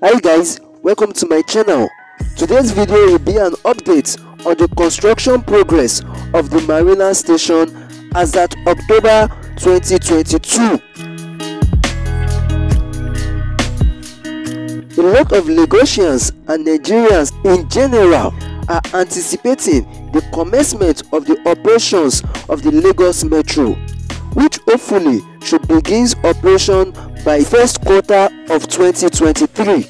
Hi guys, welcome to my channel. Today's video will be an update on the construction progress of the Marina Station as at October 2022. A lot of Lagosians and Nigerians in general are anticipating the commencement of the operations of the Lagos Metro, which hopefully should begin operation by first quarter of 2023.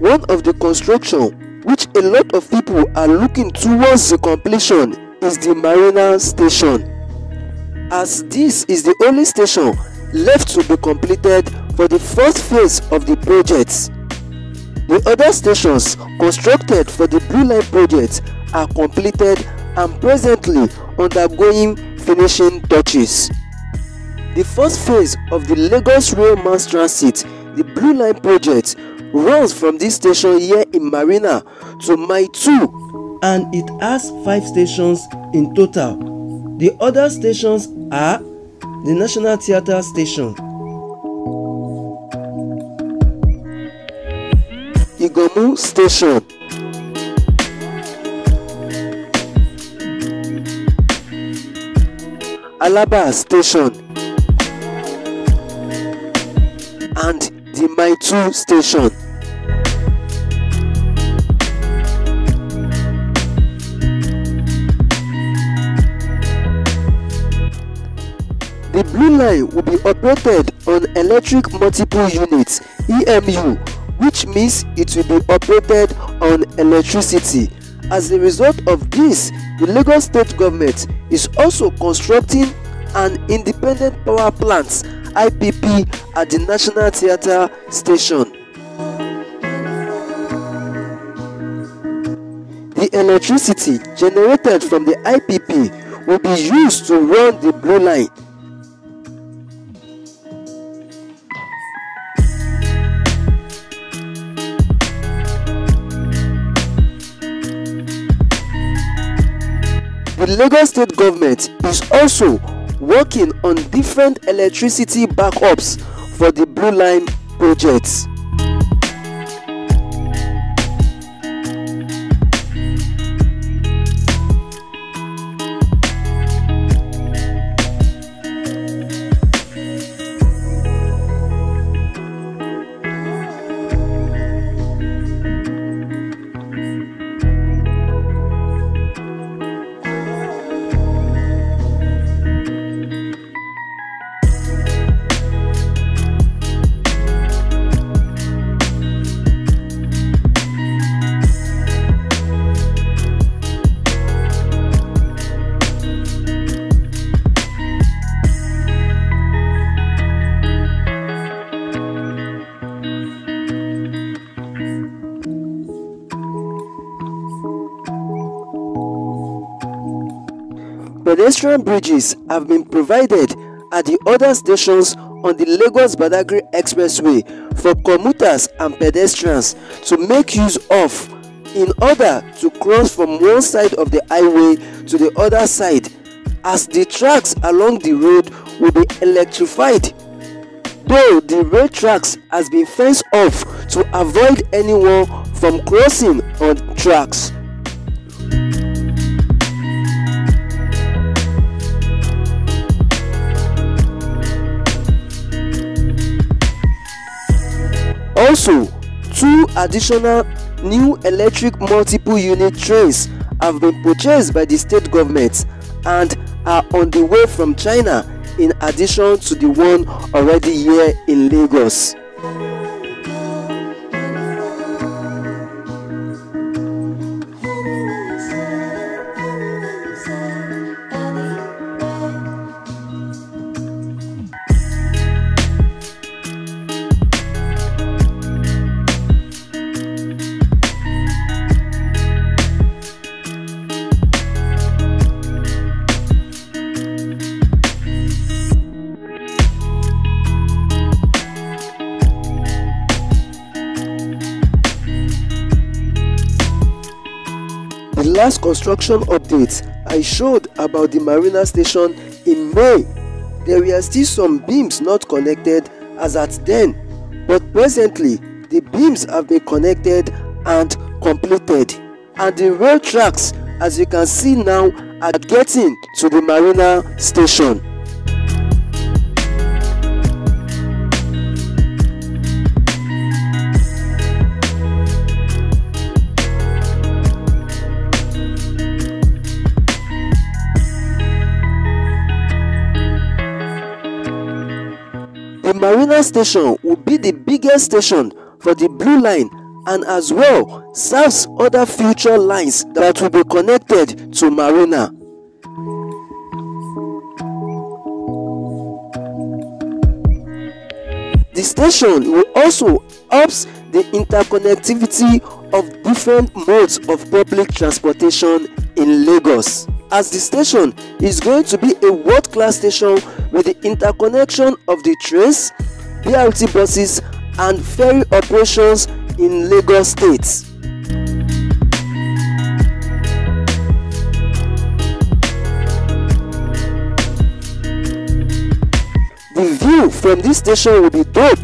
One of the construction which a lot of people are looking towards the completion is the Marina Station, as this is the only station left to be completed for the first phase of the project. The other stations constructed for the Blue Line project are completed and presently undergoing finishing touches. The first phase of the Lagos Rail Mass Transit, the Blue Line project, runs from this station here in Marina to Mile 2, and it has 5 stations in total. The other stations are the National Theatre Station, the Gomu Station, Alaba Station, and the Maitu Station. The Blue Line will be operated on electric multiple units (EMU), which means it will be operated on electricity. As a result of this, the Lagos State Government is also constructing an independent power plant (IPP) at the National Theatre Station. The electricity generated from the IPP will be used to run the Blue Line. The Lagos State Government is also working on different electricity backups for the Blue Line projects. Pedestrian bridges have been provided at the other stations on the Lagos-Badagri Expressway for commuters and pedestrians to make use of in order to cross from one side of the highway to the other side, as the tracks along the road will be electrified, though the rail tracks has been fenced off to avoid anyone from crossing on tracks. Also, 2 additional new electric multiple unit trains have been purchased by the state government and are on the way from China, in addition to the one already here in Lagos. The last construction updates I showed about the Marina Station in May, there were still some beams not connected as at then, but presently the beams have been connected and completed, and the rail tracks, as you can see now, are getting to the Marina Station. The Marina Station will be the biggest station for the Blue Line, and as well serves other future lines that will be connected to Marina. The station will also help the interconnectivity of different modes of public transportation in Lagos, as the station is going to be a world-class station with the interconnection of the trains, BRT buses and ferry operations in Lagos State. The view from this station will be dope,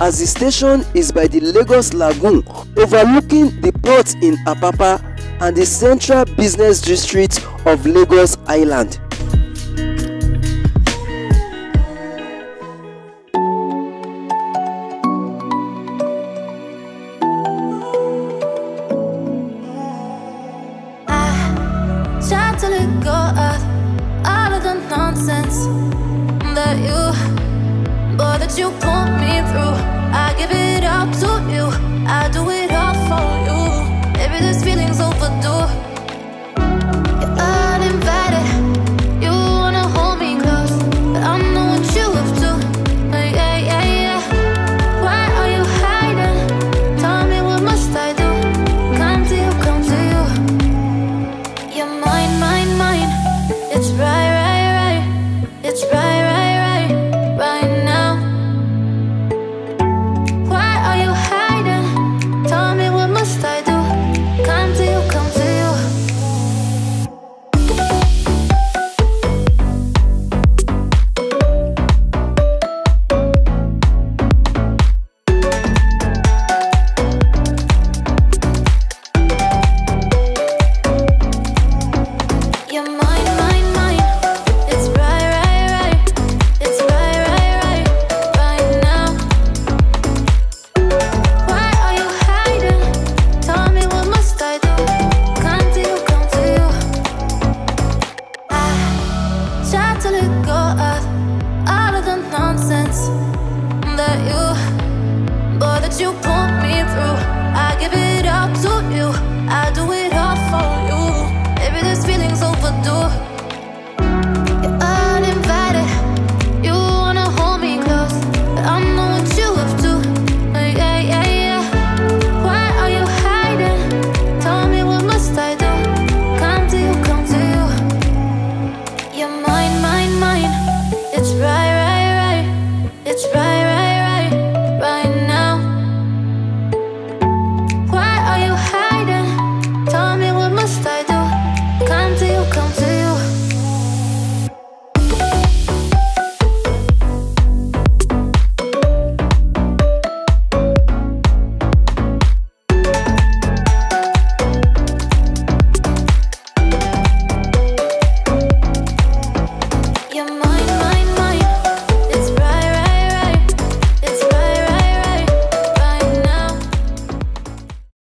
as the station is by the Lagos Lagoon, overlooking the port in Apapa and the central business district of Lagos Island. Try to let go of all of the nonsense that you, boy, that you pull me through. I give it up to you, I do it all for you. Maybe this feeling's overdue. Your mom.